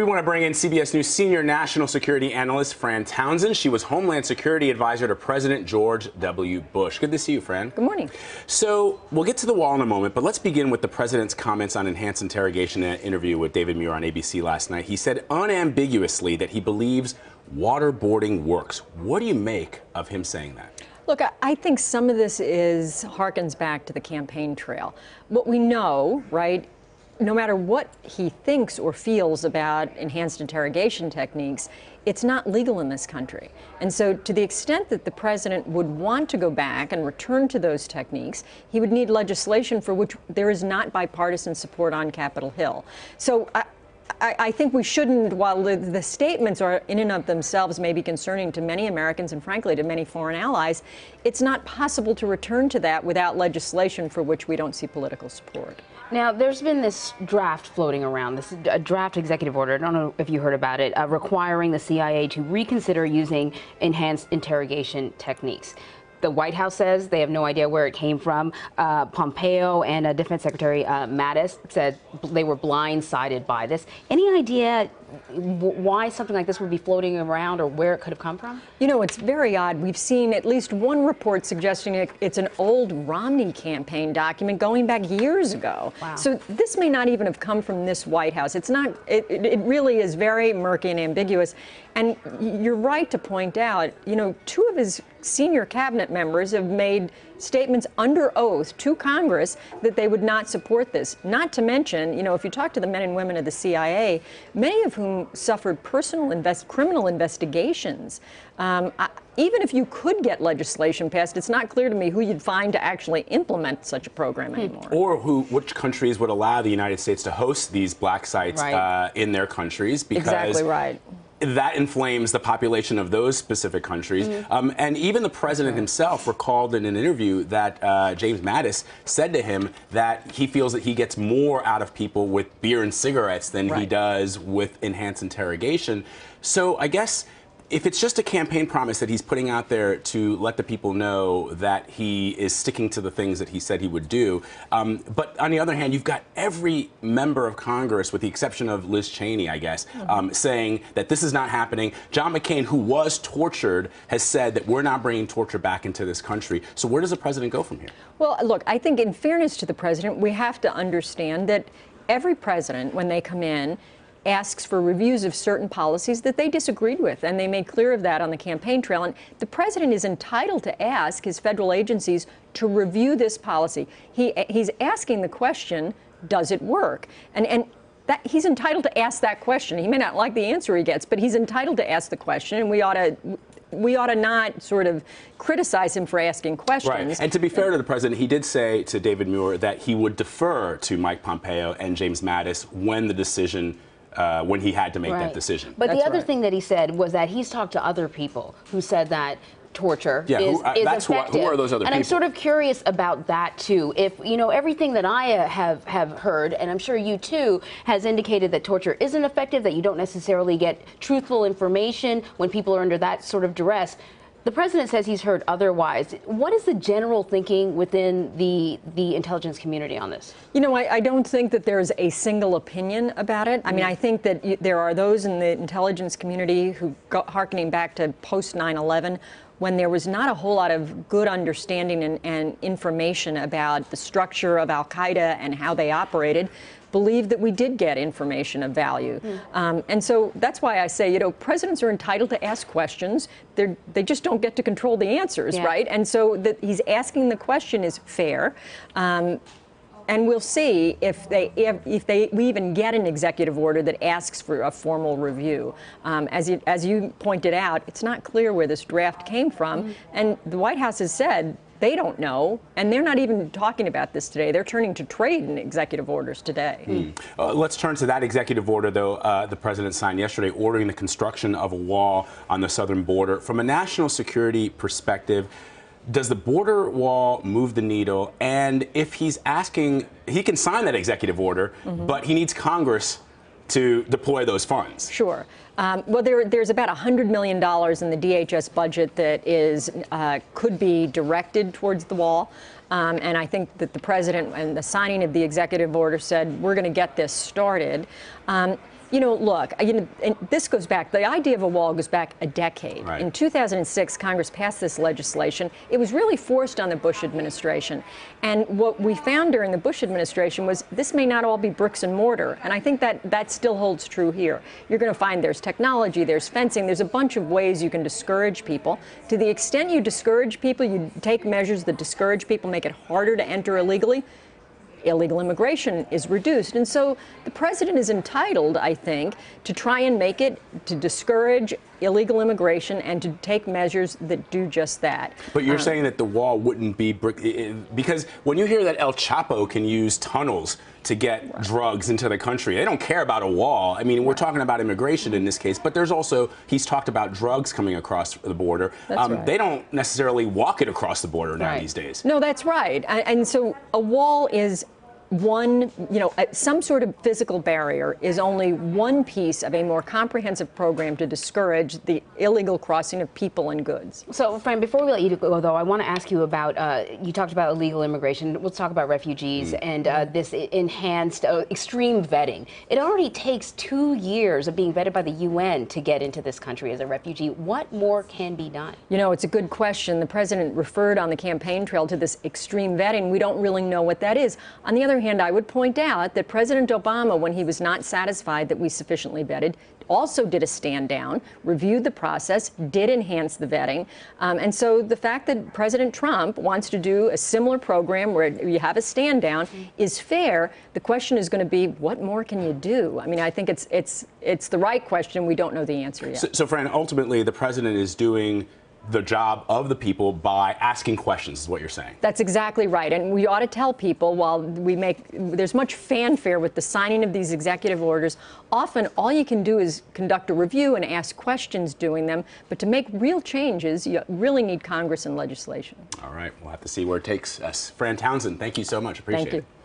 We want to bring in CBS News senior national security analyst Fran Townsend. She was Homeland Security Advisor to President George W. Bush. Good to see you, Fran. Good morning. So we'll get to the wall in a moment, but let's begin with the president's comments on enhanced interrogation in an interview with David Muir on ABC last night. He said unambiguously that he believes waterboarding works. What do you make of him saying that? Look, I think some of this harkens back to the campaign trail. What we know, right, no matter what he thinks or feels about enhanced interrogation techniques, it's not legal in this country. And so to the extent that the president would want to go back and return to those techniques, he would need legislation for which there is not bipartisan support on Capitol Hill. So I think we shouldn't, while the statements are in and of themselves may be concerning to many Americans and frankly to many foreign allies, it's not possible to return to that without legislation for which we don't see political support. Now, there's been this draft floating around, this draft executive order, I don't know if you heard about it, requiring the CIA to reconsider using enhanced interrogation techniques. The White House says they have no idea where it came from. Pompeo and Defense Secretary Mattis said they were blindsided by this. Any idea why something like this would be floating around or where it could have come from? You know, it's very odd. We've seen at least one report suggesting it's an old Romney campaign document going back years ago. Wow. So this may not even have come from this White House. It's not, it really is very murky and ambiguous. And you're right to point out, you know, two of his senior cabinet members have made statements under oath to Congress that they would not support this. Not to mention, you know, if you talk to the men and women of the CIA, many of whom suffered personal criminal investigations. Even if you could get legislation passed, it's not clear to me who you'd find to actually implement such a program anymore. Or which countries would allow the United States to host these black sites in their countries, because exactly right. That inflames the population of those specific countries. Mm-hmm. And even the president himself recalled in an interview that James Mattis said to him that he feels that he gets more out of people with beer and cigarettes than he does with enhanced interrogation. So I guess if it's just a campaign promise that he's putting out there to let the people know that he is sticking to the things that he said he would do, but on the other hand, you've got every member of Congress, with the exception of Liz Cheney, I guess, saying that this is not happening. John McCain, who was tortured, has said that we're not bringing torture back into this country. So where does the president go from here? Well, look, I think in fairness to the president, we have to understand that every president, when they come in, asks for reviews of certain policies that they disagreed with, and they made clear of that on the campaign trail. And the president is entitled to ask his federal agencies to review this policy. He's asking the question, does it work? And that, he's entitled to ask that question. He may not like the answer he gets, but he's entitled to ask the question, and we ought to not sort of criticize him for asking questions. Right. And to be fair to the president, he did say to David Muir that he would defer to Mike Pompeo and James Mattis when the decision when he had to make that decision. But the other thing that he said was that he's taled to other people who said that torture is that's effective. Who are those other people? And I'm sort of curious about that, too. If, you know, everything that I have heard, and I'm sure you, too, has indicated that torture isn't effective, that you don't necessarily get truthful information when people are under that sort of duress. The president says he's heard otherwise. What is the general thinking within the intelligence community on this? You know, I don't think that there's a single opinion about it. I mean, I think that there are those in the intelligence community who, harkening back to post 9/11, when there was not a whole lot of good understanding and information about the structure of Al Qaeda and how they operated, believe that we did get information of value. And so that's why I say, you know, presidents are entitled to ask questions. They just don't get to control the answers, right? And so that he's asking the question is fair. And we'll see if we even get an executive order that asks for a formal review. As you pointed out, it's not clear where this draft came from. And the White House has said they don't know, and they're not even talking about this today. They're turning to trade in executive orders today. Let's turn to that executive order, though, the president signed yesterday, ordering the construction of a wall on the southern border. From a national security perspective, does the border wall move the needle? And if he's asking, he can sign that executive order, but he needs Congress to deploy those funds. Sure. Well, there's about $100 million in the DHS budget that is could be directed towards the wall. And I think that the president and the signing of the executive order said, we're going to get this started. You know, look, and this goes back, the idea of a wall goes back a decade. Right. In 2006, Congress passed this legislation. It was really forced on the Bush administration. And what we found during the Bush administration was this may not all be bricks and mortar. And I think that that still holds true here. You're going to find there's technology, there's fencing, there's a bunch of ways you can discourage people. To the extent you discourage people, you take measures that discourage people, make it harder to enter illegally, illegal immigration is reduced. And so the president is entitled, I think, to try and make it to discourage illegal immigration and to take measures that do just that. But you're saying that the wall wouldn't be because when you hear that El Chapo can use tunnels to get drugs into the country, they don't care about a wall. I mean, we're talking about immigration in this case, but there's also, he's talked about drugs coming across the border. They don't necessarily walk it across the border now these days. No, that's right. And so a wall is one, you know, some sort of physical barrier is only one piece of a more comprehensive program to discourage the illegal crossing of people and goods. So, Fran, before we let you go, though, I want to ask you about, you talked about illegal immigration. Let's talk about refugees and this enhanced extreme vetting. It already takes 2 years of being vetted by the UN to get into this country as a refugee. What more can be done? You know, it's a good question. The president referred on the campaign trail to this extreme vetting. We don't really know what that is. On the other hand, I would point out that President Obama, when he was not satisfied that we sufficiently vetted, also did a stand down, reviewed the process, did enhance the vetting. And so the fact that President Trump wants to do a similar program where you have a stand down is fair. The question is going to be, what more can you do? I mean, I think it's the right question. We don't know the answer yet. So Fran, ultimately, the president is doing the job of the people by asking questions, is what you're saying. That's exactly right. And we ought to tell people, while we make, there's much fanfare with the signing of these executive orders, often all you can do is conduct a review and ask questions doing them. But to make real changes, you really need Congress and legislation. All right. We'll have to see where it takes us. Fran Townsend, thank you so much. Appreciate it. Thank you.